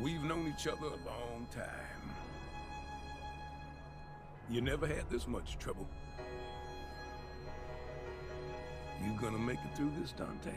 We've known each other a long time. You never had this much trouble. You gonna make it through this, Dante?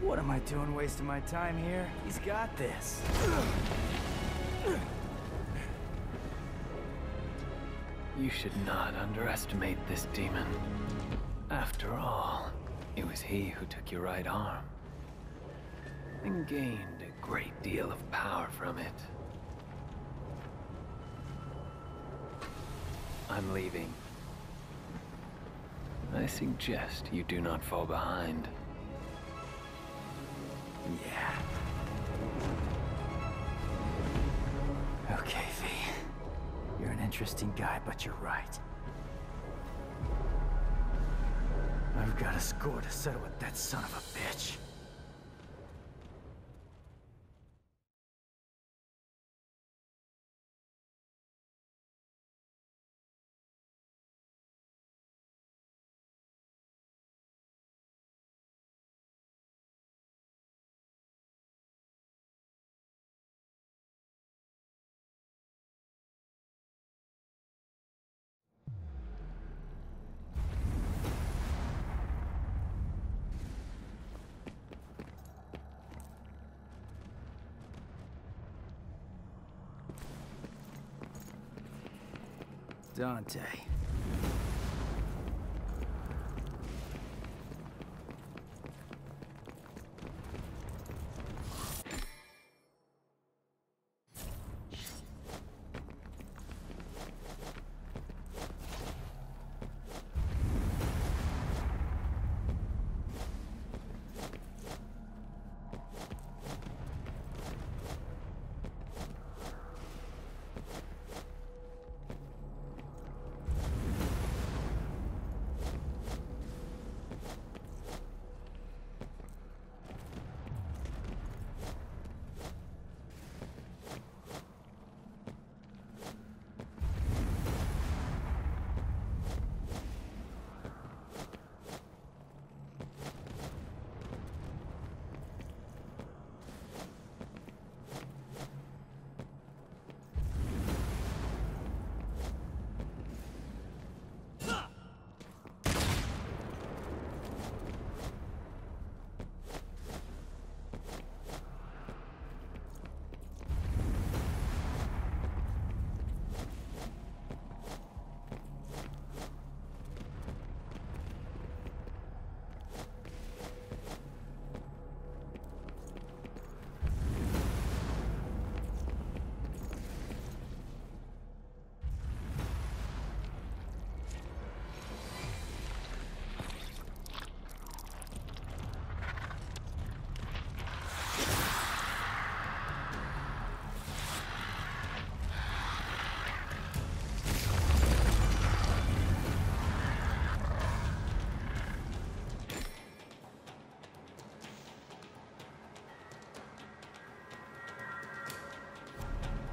What am I doing wasting my time here? He's got this. You should not underestimate this demon. After all, it was he who took your right arm and gained a great deal of power from it. I'm leaving. I suggest you do not fall behind. Yeah. Okay, V. You're an interesting guy, but you're right. I've got a score to settle with that son of a bitch. Dante.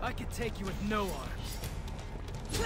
I could take you with no arms. V,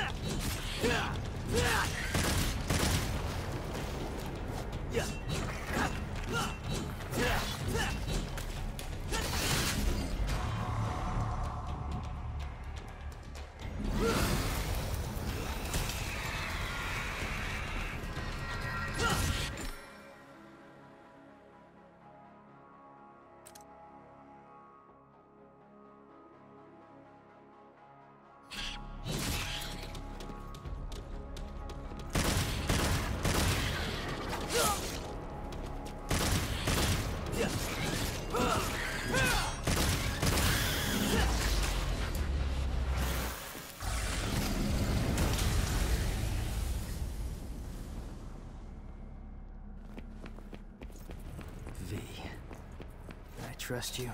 I trust you.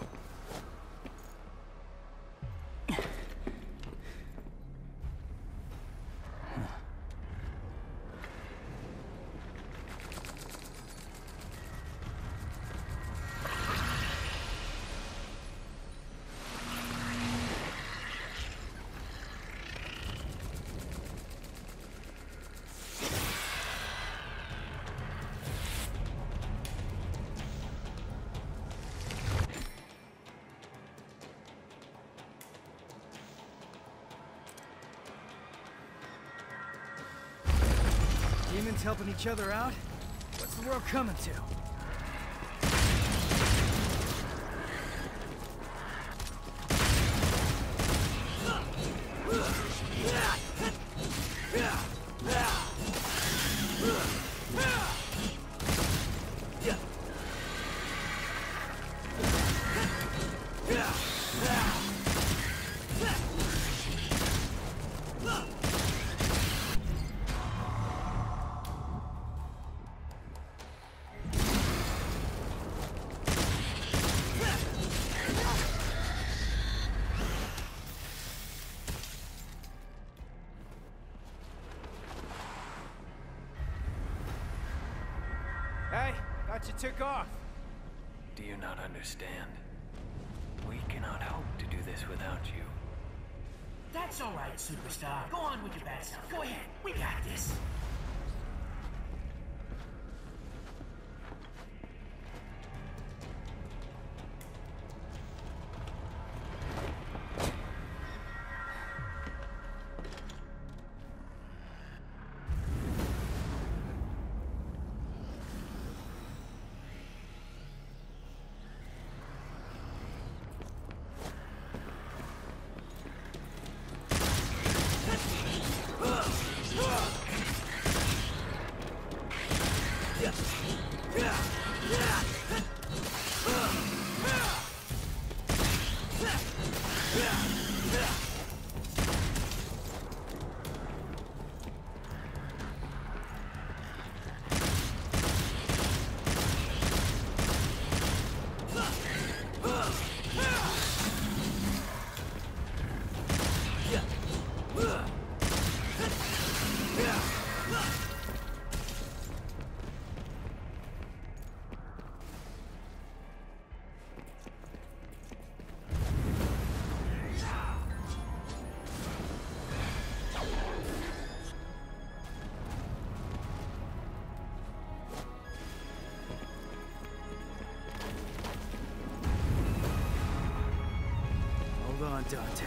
Demons helping each other out? What's the world coming to? You took off. Do you not understand? We cannot hope to do this without you. That's all right, superstar. Go on with your bad stuff. Go ahead. We got this. Dante.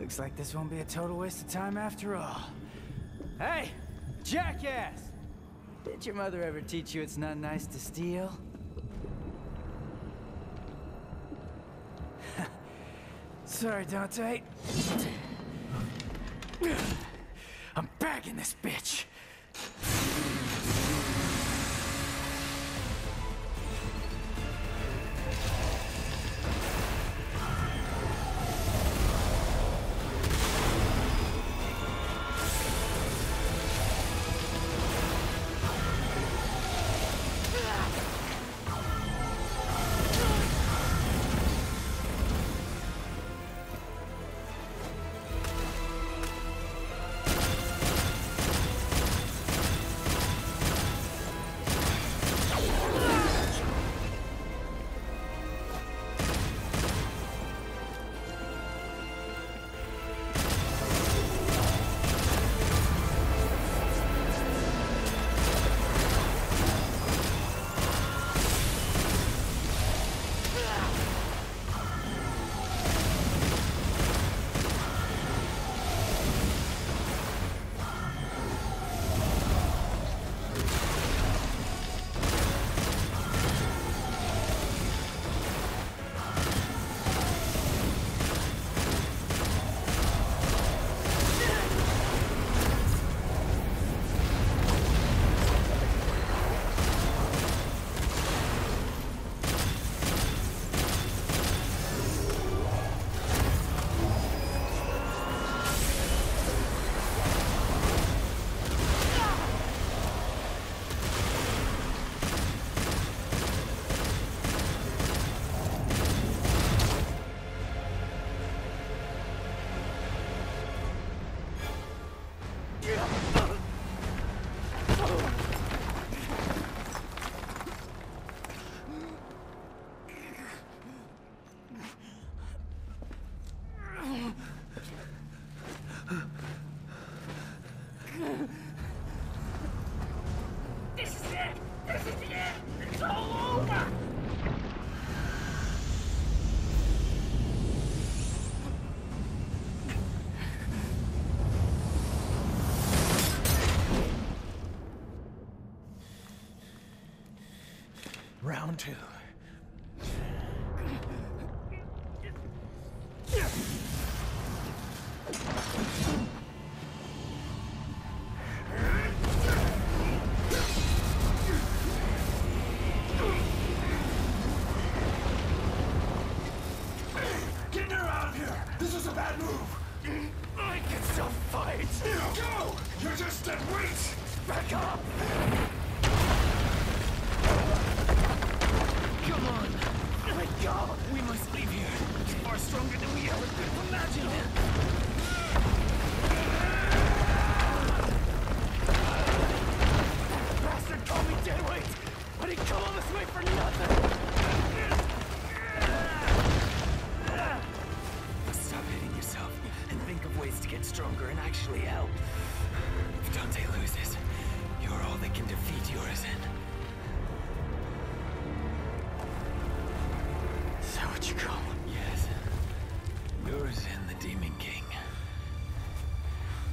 Looks like this won't be a total waste of time after all. Hey, jackass! Did your mother ever teach you it's not nice to steal? Sorry, Dante. I'm bagging this bitch! down too. Get her out of here! This is a bad move! I can still fight! Go! You're just dead weight! Back up! Come on! Let go! We must leave here! Far stronger than we ever could have imagined!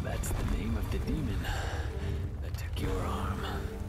That's the name of the demon that took your arm.